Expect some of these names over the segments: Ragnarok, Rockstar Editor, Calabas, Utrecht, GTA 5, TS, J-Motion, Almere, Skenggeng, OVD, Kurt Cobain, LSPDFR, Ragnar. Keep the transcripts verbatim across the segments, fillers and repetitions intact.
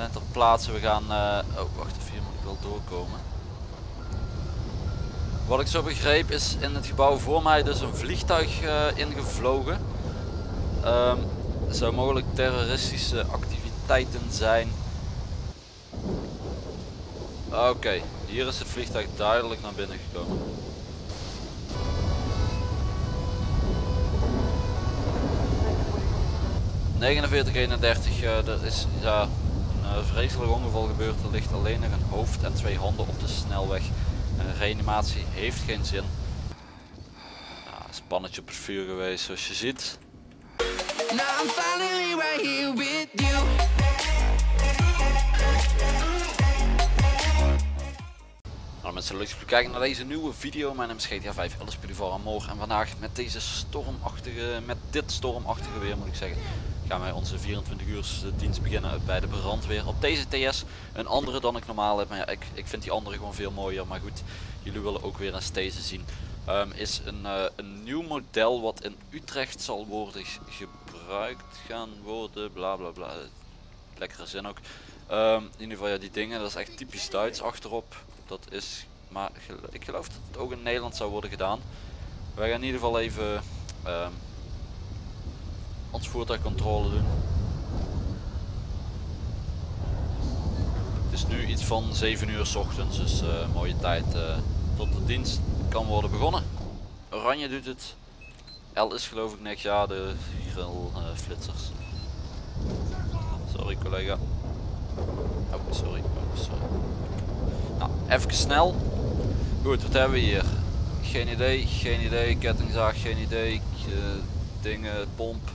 En ter plaatse, we gaan... Uh, oh, wacht, hier moet ik wel doorkomen. Wat ik zo begreep is in het gebouw voor mij dus een vliegtuig uh, ingevlogen. Um, het zou mogelijk terroristische activiteiten zijn. Oké, okay, hier is het vliegtuig duidelijk naar binnen gekomen. negenenveertig eenendertig, uh, er is ja, een uh, vreselijk ongeval gebeurd. Er ligt alleen nog een hoofd en twee handen op de snelweg. Uh, reanimatie heeft geen zin. Nou, is een pannetje op het vuur geweest zoals je ziet. Now I'm finally right here with you. Nou mensen, leuk dat jullie kijken naar deze nieuwe video. Mijn naam is G T A vijf, L S P D F R Almere. En vandaag met deze stormachtige, met dit stormachtige weer moet ik zeggen, gaan wij onze vierentwintig uur dienst beginnen bij de brandweer. Op deze T S, een andere dan ik normaal heb. Maar ja, ik, ik vind die andere gewoon veel mooier. Maar goed, jullie willen ook weer eens deze zien. Um, is een, uh, een nieuw model wat in Utrecht zal worden gebruikt gaan worden. Bla bla bla. Lekkere zin ook. Um, in ieder geval ja, die dingen, dat is echt typisch Duits achterop. Dat is, maar ik geloof dat het ook in Nederland zou worden gedaan. Wij gaan in ieder geval even... Um, ons voertuigcontrole doen. Het is nu iets van zeven uur 's ochtends, dus uh, mooie tijd uh, tot de dienst kan worden begonnen. Oranje doet het. L is geloof ik niks, ja, de grillflitsers. Uh, sorry collega. Oh sorry, oh sorry. Nou, even snel. Goed, wat hebben we hier? Geen idee, geen idee, kettingzaag, geen idee. Uh, dingen, pomp,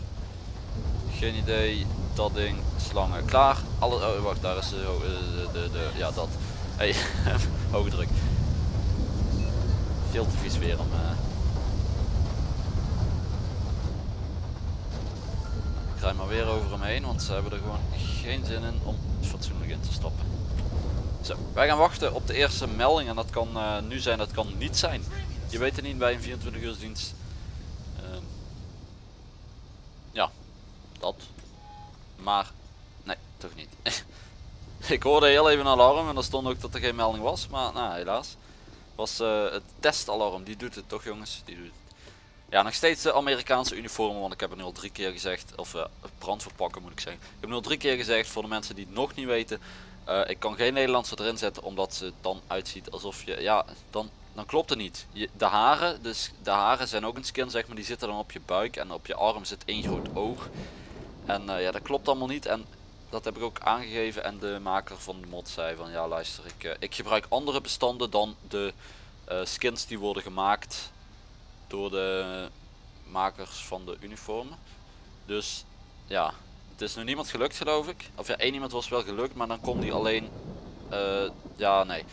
geen idee, dat ding, slangen, klaar, alles, oh wacht, daar is de, de, de, de ja dat, hey, hoge druk, veel te vies weer om, uh... ik rij maar weer over hem heen, want ze hebben er gewoon geen zin in om fatsoenlijk in te stappen. Zo, wij gaan wachten op de eerste melding en dat kan uh, nu zijn, dat kan niet zijn, je weet het niet bij een vierentwintig uur dienst. Ja, dat. Maar, nee, toch niet. Ik hoorde heel even een alarm en er stond ook dat er geen melding was, maar nou, helaas. Was uh, het testalarm, die doet het toch jongens, die doet het. Ja, nog steeds de Amerikaanse uniformen, want ik heb het nu al drie keer gezegd, of uh, brandverpakken moet ik zeggen. Ik heb nu al drie keer gezegd, voor de mensen die het nog niet weten, uh, ik kan geen Nederlandse erin zetten, omdat ze dan uitziet alsof je, ja, dan... Dan klopt het niet. Je, de haren, dus de haren zijn ook een skin zeg maar, die zitten dan op je buik en op je arm zit één groot oog. En uh, ja, dat klopt allemaal niet en dat heb ik ook aangegeven en de maker van de mod zei van ja luister, ik, uh, ik gebruik andere bestanden dan de uh, skins die worden gemaakt door de makers van de uniformen. Dus ja, het is nu niemand gelukt geloof ik. Of ja, één iemand was wel gelukt, maar dan kon die alleen, uh, ja nee.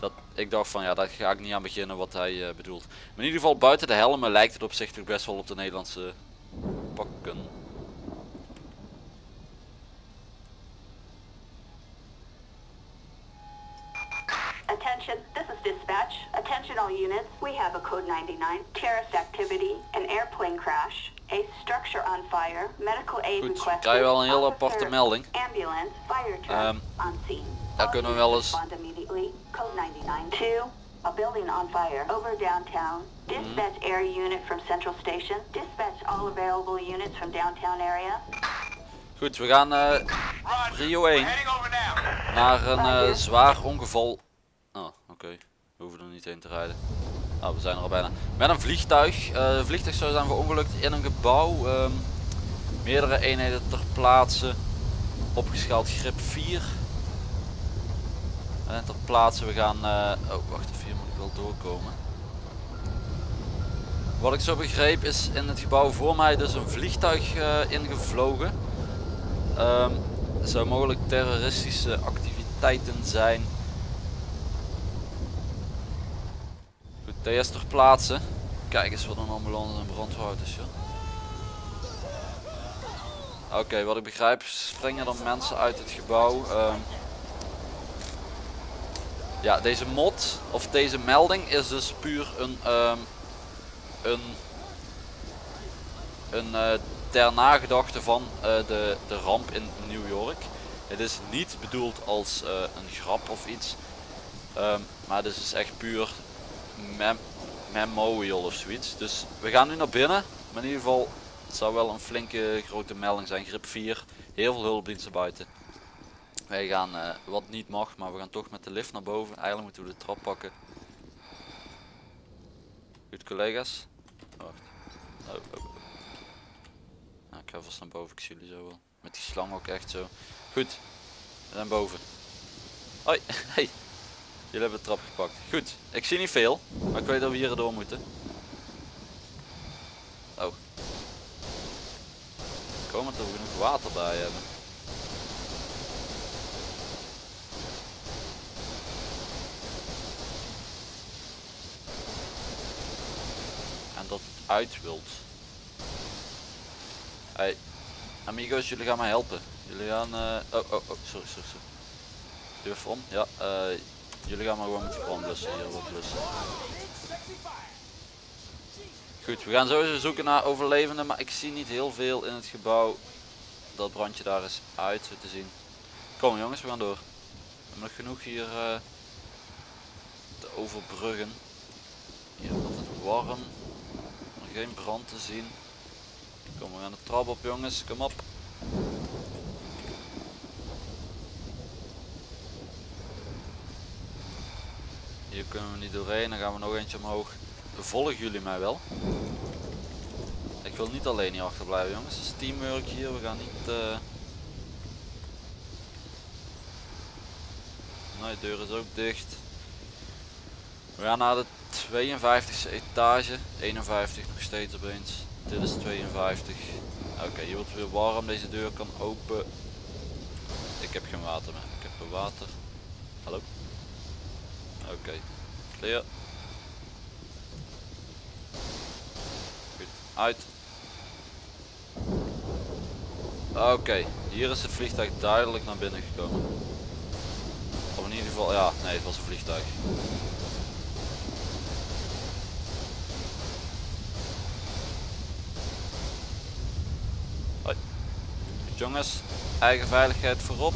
Dat, ik dacht van ja, daar ga ik niet aan beginnen wat hij uh, bedoelt. Maar in ieder geval buiten de helmen lijkt het op zich toch best wel op de Nederlandse pakken. Attention, this is dispatch. Attention all units. We have a code ninety-nine, terrorist activity, an airplane crash, a structure on fire, medical aid request. Goed, ik krijg wel een heel aparte melding. Ambulance, fire truck, um, on scene. Daar kunnen we wel eens... Goed, we gaan uh, Rio één naar een uh, zwaar ongeval. Oh, oké. Okay. We hoeven er niet heen te rijden. Nou, we zijn er al bijna. Met een vliegtuig. Uh, een vliegtuig zou zijn verongelukt in een gebouw. Um, meerdere eenheden ter plaatse. Opgeschaald grip vier. En ter plaatse, we gaan... Uh, oh, wacht even, hier moet ik wel doorkomen. Wat ik zo begreep is in het gebouw voor mij dus een vliegtuig uh, ingevlogen. Um, het zou mogelijk terroristische activiteiten zijn. Goed, T S ter plaatse. Kijk eens wat een ambulance en brandweerauto is. Oké, okay, wat ik begrijp springen dan mensen uit het gebouw. Um, Ja, deze mod, of deze melding, is dus puur een, um, een, een uh, ter nagedachte van uh, de, de ramp in New York. Het is niet bedoeld als uh, een grap of iets. Um, maar dit is echt puur mem memorial of zoiets. Dus we gaan nu naar binnen. Maar in ieder geval, het zou wel een flinke grote melding zijn. Grip vier. Heel veel hulpdiensten buiten. Wij gaan uh, wat niet mag, maar we gaan toch met de lift naar boven. Eigenlijk moeten we de trap pakken. Goed collega's. Wacht. Oh, oh, oh. Nou, ik ga vast naar boven, ik zie jullie zo wel. Met die slang ook echt zo. Goed, we zijn boven. Hoi, hey. Jullie hebben de trap gepakt. Goed, ik zie niet veel, maar ik weet dat we hier door moeten. Oh. Ik hoop dat we genoeg water bij hebben. En dat het uit wilt. Hey. Amigos, jullie gaan mij helpen. Jullie gaan... Uh... Oh, oh, oh, sorry, sorry, sorry. Doe even om. Ja, uh, jullie gaan maar gewoon met de bron blussen. Hier wat blussen. Goed, we gaan sowieso zoeken naar overlevenden. Maar ik zie niet heel veel in het gebouw. Dat brandje daar is uit te zien. Kom jongens, we gaan door. We hebben nog genoeg hier uh, te overbruggen. Hier wordt het warm. Geen brand te zien. Kom, we gaan de trap op jongens, kom op. Hier kunnen we niet doorheen, dan gaan we nog eentje omhoog. Volgen jullie mij wel? Ik wil niet alleen hier achterblijven jongens, het is teamwork hier, we gaan niet... Uh... Nee, de deur is ook dicht. We gaan naar de tweeënvijftigste etage, eenenvijftig nog steeds opeens. Dit is tweeënvijftig. Oké, okay, hier wordt weer warm. Deze deur kan open. Ik heb geen water meer. Ik heb geen water. Hallo? Oké. Okay. Clear. Goed. Uit. Oké. Okay. Hier is het vliegtuig duidelijk naar binnen gekomen. Of in ieder geval... Ja, nee, het was een vliegtuig. Jongens, eigen veiligheid voorop.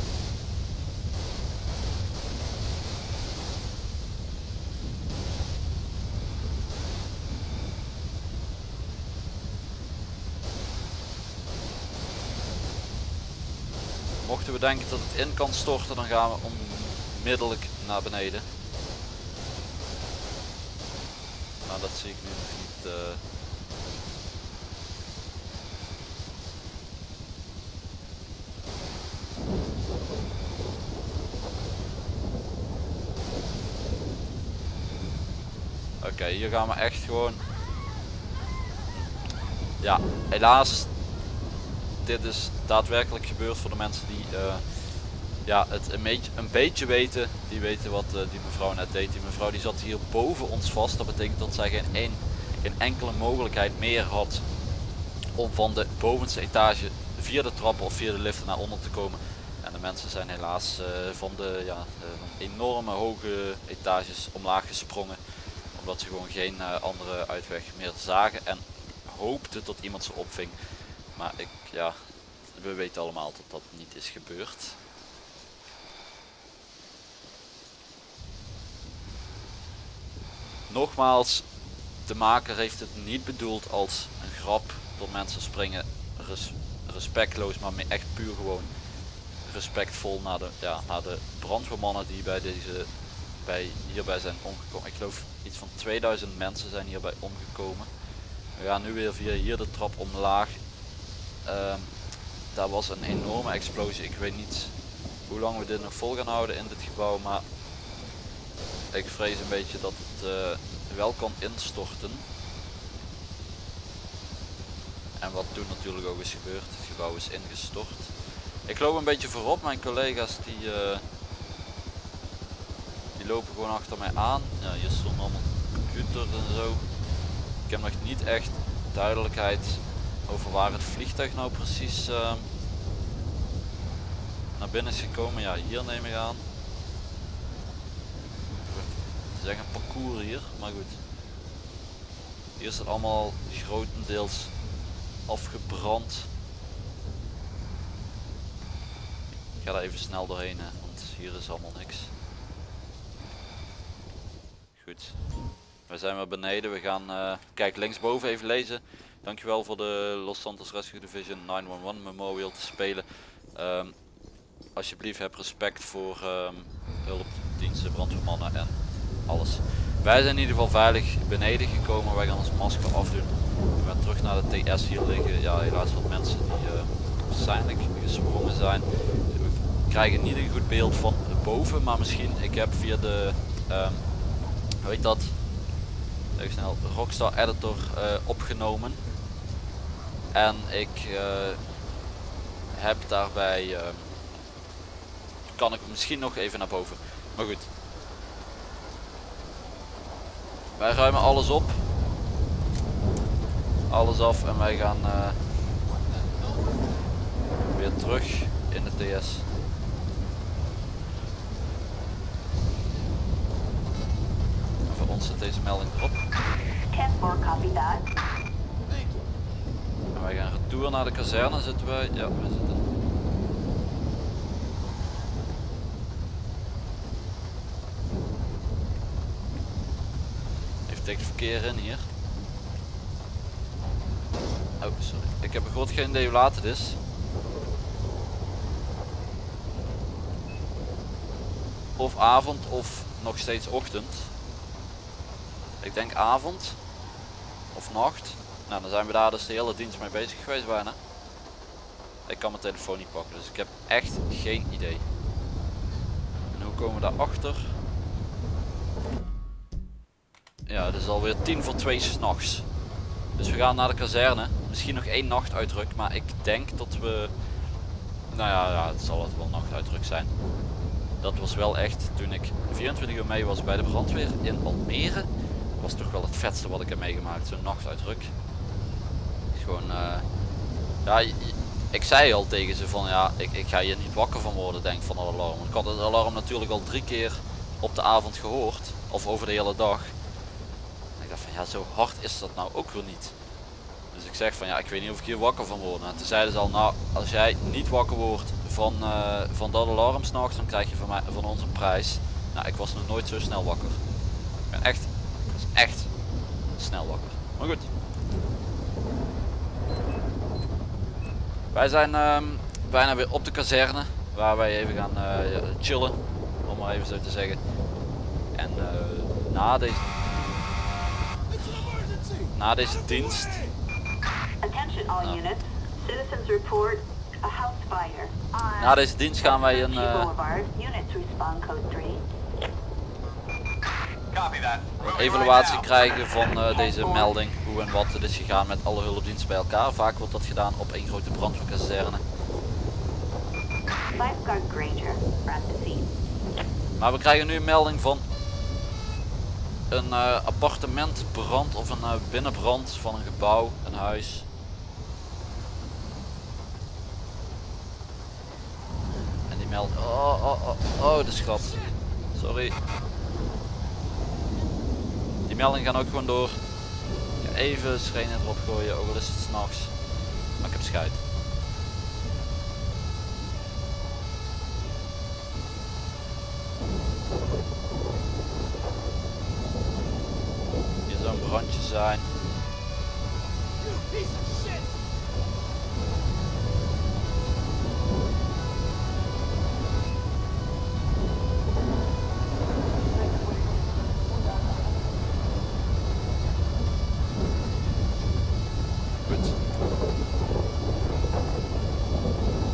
Mochten we denken dat het in kan storten, dan gaan we onmiddellijk naar beneden. Nou, dat zie ik nu niet... Uh... Oké, okay, hier gaan we echt gewoon... Ja, helaas. Dit is daadwerkelijk gebeurd voor de mensen die uh, ja, het een beetje, een beetje weten. Die weten wat uh, die mevrouw net deed. Die mevrouw die zat hier boven ons vast. Dat betekent dat zij geen, een, geen enkele mogelijkheid meer had om van de bovenste etage via de trappen of via de liften naar onder te komen. En de mensen zijn helaas uh, van de ja, uh, van enorme hoge etages omlaag gesprongen. Omdat ze gewoon geen uh, andere uitweg meer zagen en hoopten dat iemand ze opving. Maar ik, ja, we weten allemaal dat dat niet is gebeurd. Nogmaals, de maker heeft het niet bedoeld als een grap dat mensen springen res respectloos, maar echt puur gewoon respectvol naar de, ja, naar de brandweermannen die bij deze... Bij, hierbij zijn omgekomen. Ik geloof iets van tweeduizend mensen zijn hierbij omgekomen. We gaan nu weer via hier de trap omlaag. Um, daar was een enorme explosie. Ik weet niet hoe lang we dit nog vol gaan houden in dit gebouw, maar ik vrees een beetje dat het uh, wel kan instorten. En wat toen natuurlijk ook is gebeurd, het gebouw is ingestort. Ik loop een beetje voorop, mijn collega's die... Uh, Die lopen gewoon achter mij aan. Ja, hier stonden allemaal computers en zo. Ik heb nog niet echt duidelijkheid over waar het vliegtuig nou precies uh, naar binnen is gekomen. Ja, hier neem ik aan. Het is echt een parcours hier, maar goed. Hier is het allemaal grotendeels afgebrand. Ik ga er even snel doorheen, hè, want hier is allemaal niks. Goed. We zijn weer beneden. We gaan, uh, kijk, linksboven even lezen. Dankjewel voor de Los Santos Rescue Division nine one one Memorial te spelen. Um, alsjeblieft, heb respect voor um, hulpdiensten, brandweermannen en alles. Wij zijn in ieder geval veilig beneden gekomen. Wij gaan ons masker afdoen. We gaan terug naar de T S hier liggen. Ja, helaas wat mensen die uh, waarschijnlijk gesprongen zijn. We krijgen niet een goed beeld van boven, maar misschien. Ik heb via de, um, hoe heet dat? Even snel, Rockstar Editor uh, opgenomen. En ik uh, heb daarbij, uh, kan ik misschien nog even naar boven. Maar goed. Wij ruimen alles op. Alles af en wij gaan uh, weer terug in de T S. En voor ons zit deze melding erop. En wij gaan retour naar de kazerne. Zitten wij? Ja, we zitten. Even tegen het verkeer in hier. Oh, sorry. Ik heb gehoord geen idee hoe laat het is. Of avond of nog steeds ochtend. Ik denk avond. Of nacht. Nou, dan zijn we daar dus de hele dienst mee bezig geweest bijna. Ik kan mijn telefoon niet pakken, dus ik heb echt geen idee. En hoe komen we daarachter? Ja, het is alweer tien voor twee 's nachts. Dus we gaan naar de kazerne. Misschien nog één nachtuitdruk, maar ik denk dat we... Nou ja, ja het zal wel een nachtuitdruk zijn. Dat was wel echt, toen ik vierentwintig uur mee was bij de brandweer in Almere, was toch wel het vetste wat ik heb meegemaakt, zo'n nachtuitdruk. Is gewoon, uh... ja, ik zei al tegen ze van ja, ik, ik ga hier niet wakker van worden, denk van het alarm. Ik had het alarm natuurlijk al drie keer op de avond gehoord, of over de hele dag. En ik dacht van ja, zo hard is dat nou ook weer niet. Dus ik zeg van ja, ik weet niet of ik hier wakker van word. En toen zeiden ze al, nou, als jij niet wakker wordt van, uh, van dat alarm s'nachts, dan krijg je van, mij, van ons een prijs. Nou, ik was nog nooit zo snel wakker. Ik ben echt, ik was echt snel wakker. Maar goed. Wij zijn um, bijna weer op de kazerne, waar wij even gaan uh, chillen, om maar even zo te zeggen. En uh, na deze... Na deze dienst... Nou. Na deze dienst gaan wij een... Uh, evaluatie krijgen van uh, deze melding. Hoe en wat het is gegaan met alle hulpdiensten bij elkaar. Vaak wordt dat gedaan op één grote brandweerkazerne. Maar we krijgen nu een melding van... een uh, appartementbrand of een uh, binnenbrand van een gebouw, een huis. En die meldt... Oh, oh, oh, oh, de schat. Sorry. Die meldingen gaan ook gewoon door. Even schenen erop gooien, ook al is het s'nachts. Maar ik heb schijt. Brandje zijn. Goed.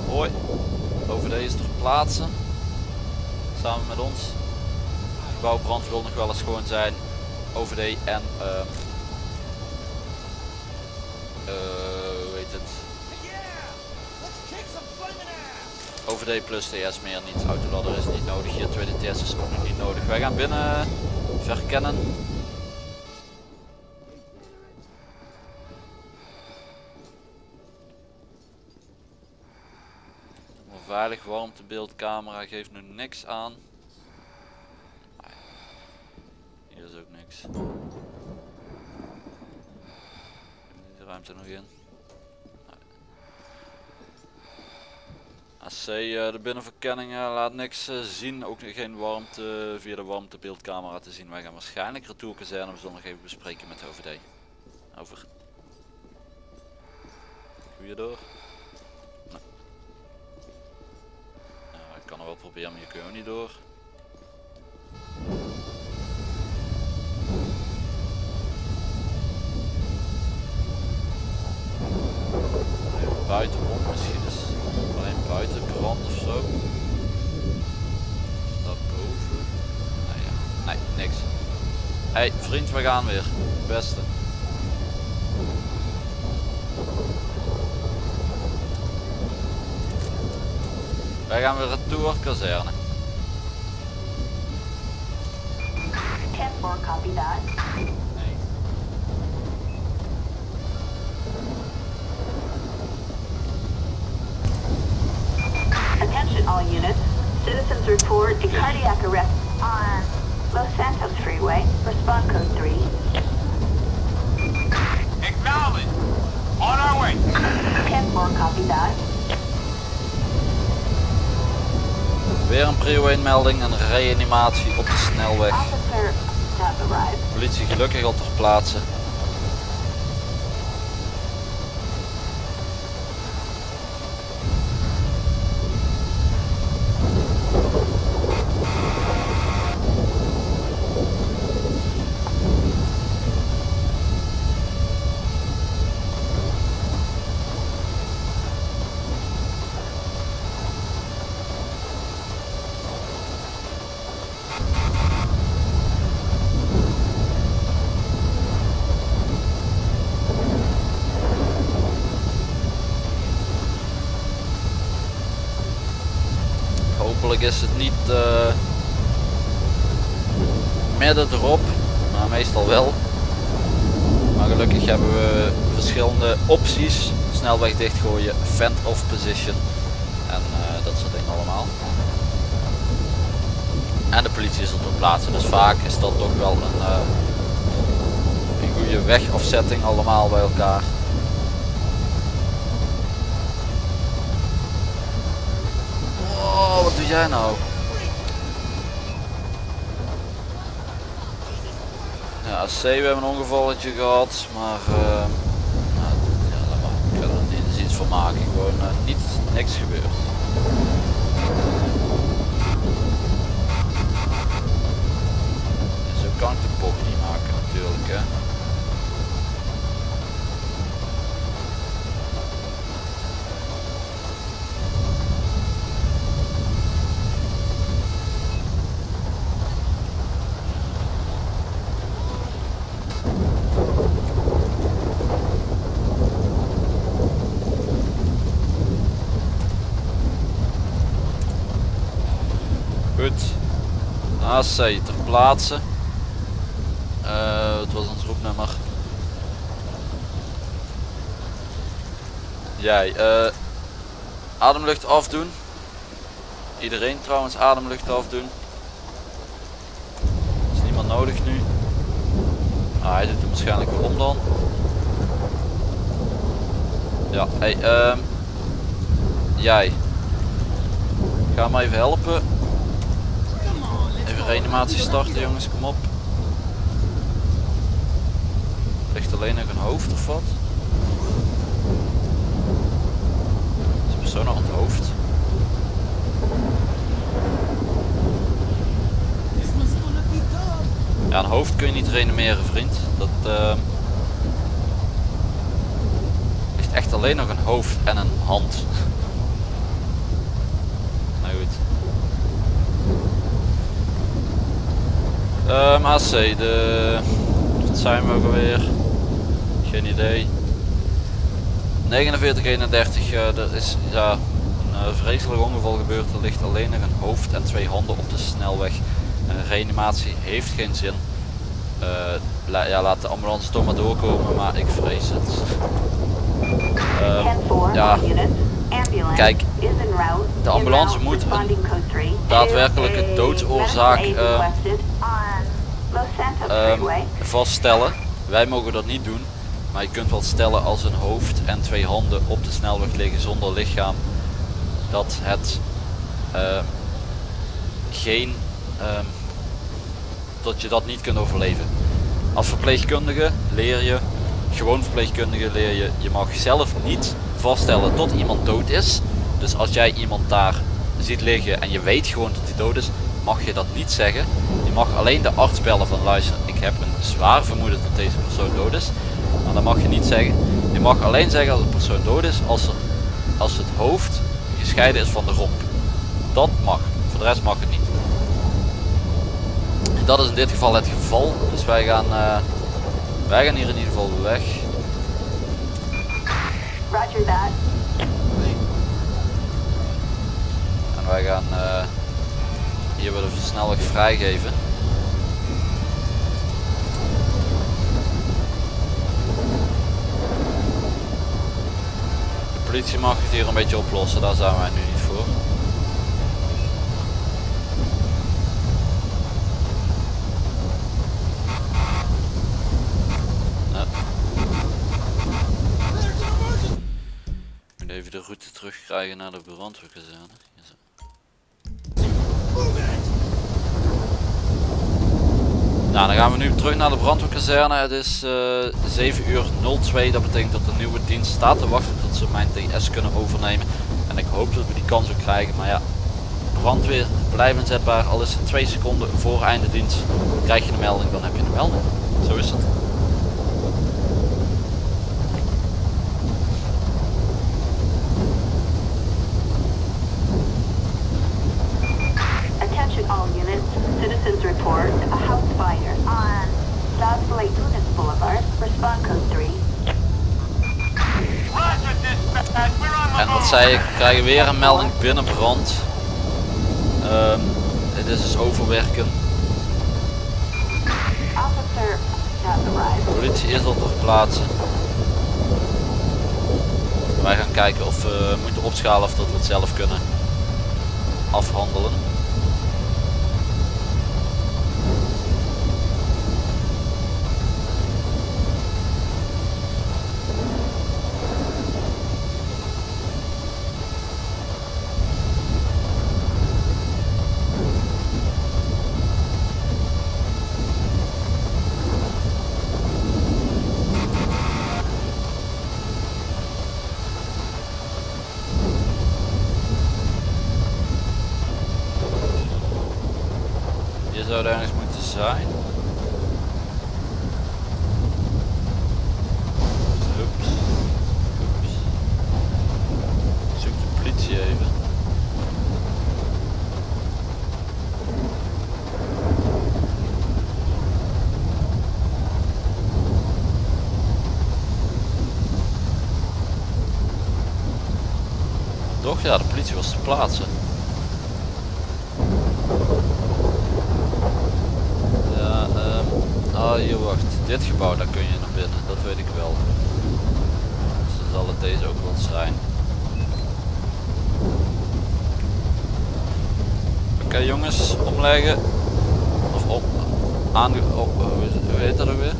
Hoi. Over deze ter plaatse. Samen met ons. De gebouwbrand wil nog wel eens schoon zijn. Over de en uh, uh, hoe heet het? Over de plus T S meer niet. Autoladder is niet nodig. Hier tweede T S is ook nog niet nodig. Wij gaan binnen verkennen. Veilig warmtebeeldcamera geeft nu niks aan. Hier is ook niks. Deze ruimte nog in. Nee. A C, uh, de binnenverkenning uh, laat niks uh, zien, ook geen warmte uh, via de warmtebeeldcamera te zien. Wij gaan waarschijnlijk retourkazerne, we zullen nog even bespreken met de O V D. Over. Doe je door? Nee. Nou, ik kan er wel proberen, maar hier kun je ook niet door. Even buiten om, misschien is het alleen buiten brand of zo. Daarboven. Nee, ja. Nee, niks. Hé, hey, vriend, we gaan weer. Beste. Wij gaan weer retour kazerne. tien vier, copy that. Nee. Attention all units. Citizens report a cardiac arrest on Los Santos Freeway. Respond code three. Acknowledge. On our way. tien vier, copy that. Weer een pre-ween melding, een reanimatie op de snelweg. Politie gelukkig al ter plaatse. Is het niet uh, midden erop, maar meestal wel. Maar gelukkig hebben we verschillende opties: snelweg dichtgooien, vent off position en uh, dat soort dingen allemaal. En de politie is er ter plaatse, dus vaak is dat toch wel een, uh, een goede wegafzetting allemaal bij elkaar. Wat doe jij nou? Ja, A C, we hebben een ongevalletje gehad, maar uh, nou, ja, laat maar. Ik kan er niet iets van maken, gewoon uh, niets, niks gebeurd. En zo kan ik de pop niet maken natuurlijk, hè. A C ter plaatse. Uh, het was ons roepnummer. Jij, uh, ademlucht afdoen. Iedereen trouwens ademlucht afdoen. Is niemand nodig nu. Ah, hij doet hem waarschijnlijk weer om dan. Ja, hey, uh, jij. Ga maar even helpen. Even reanimatie starten, jongens, kom op. Ligt alleen nog een hoofd of wat? Is de persoon nog aan het hoofd? Ja, een hoofd kun je niet reanimeren, vriend. Dat uh, ligt echt alleen nog een hoofd en een hand. Nou goed. Um, A C, de... wat zijn we ook alweer? Geen idee. negenenveertig eenendertig, uh, er is ja, een uh, vreselijk ongeval gebeurd. Er ligt alleen nog een hoofd en twee handen op de snelweg. Uh, reanimatie heeft geen zin. Uh, la, ja, laat de ambulance toch maar doorkomen, maar ik vrees het. Uh, ja. Kijk, de ambulance moet een daadwerkelijke doodsoorzaak uh, uh, vaststellen. Wij mogen dat niet doen, maar je kunt wel stellen als een hoofd en twee handen op de snelweg liggen zonder lichaam. dat het uh, geen, uh, dat je dat niet kunt overleven. Als verpleegkundige leer je, gewoon verpleegkundige leer je, je mag zelf niet vaststellen tot iemand dood is. Dus als jij iemand daar ziet liggen en je weet gewoon dat hij dood is, mag je dat niet zeggen. Je mag alleen de arts bellen van luister, ik heb een zwaar vermoeden dat deze persoon dood is. Maar dat mag je niet zeggen. Je mag alleen zeggen dat de persoon dood is als, er, als het hoofd gescheiden is van de romp. Dat mag. Voor de rest mag het niet. En dat is in dit geval het geval. Dus wij gaan, uh, wij gaan hier in ieder geval weg. Roger that. En wij gaan uh, hier weer de versnelling vrijgeven. De politie mag het hier een beetje oplossen, daar zijn wij nu niet voor. Nee. Ik moet even de route terugkrijgen naar de brandweerkazerne. Nou, dan gaan we nu terug naar de brandweerkazerne. Het is uh, zeven uur nul twee. Dat betekent dat de nieuwe dienst staat te wachten tot ze mijn T S kunnen overnemen. En ik hoop dat we die kans ook krijgen. Maar ja, brandweer blijft inzetbaar. Al is het twee seconden voor einde dienst. Krijg je een melding, dan heb je een melding. Zo is het. En dat zei ik, we krijgen weer een melding binnen brand. Um, het is dus overwerken. De politie is al ter plaatse. Wij gaan kijken of we moeten opschalen of dat we het zelf kunnen afhandelen. Zou er ergens moeten zijn. Oeps. Oeps. Zoek de politie even. Toch ja, de politie was te plaatsen. Hier wacht, dit gebouw daar kun je naar binnen, dat weet ik wel. Dus dan zal het deze ook wel zijn. Oké okay, jongens, omleggen. Of op, aan, op, hoe heet dat er weer?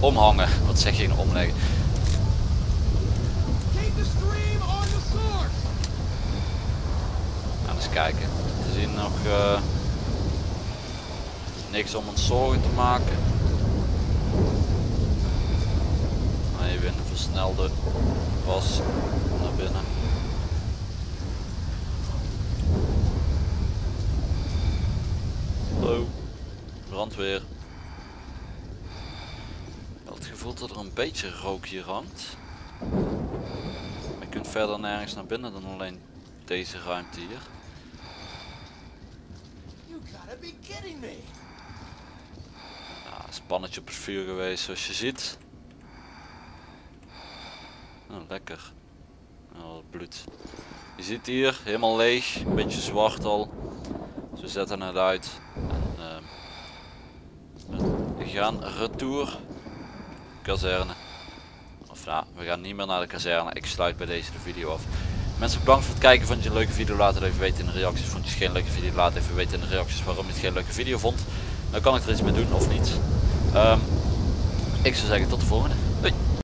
Omhangen, wat zeg je nou omleggen? Nou, eens kijken, we zien nog... Uh, niks om ons zorgen te maken. Even in de versnelde pas naar binnen. Hallo, brandweer. Wel het gevoel dat er een beetje rook hier hangt. Je kunt verder nergens naar binnen dan alleen deze ruimte hier. You gotta be kidding me. Pannetje op het vuur geweest zoals je ziet. Oh, lekker. Oh, bloed. Je ziet hier helemaal leeg, een beetje zwart al. Dus we zetten het uit. En, uh, we gaan retour kazerne. Of nou, we gaan niet meer naar de kazerne. Ik sluit bij deze de video af. Mensen, bedankt voor het kijken. Vond je een leuke video? Laat het even weten in de reacties. Vond je geen leuke video? Laat even weten in de reacties waarom je het geen leuke video vond. Dan kan ik er iets mee doen of niet. Um, ik zou zeggen tot de volgende.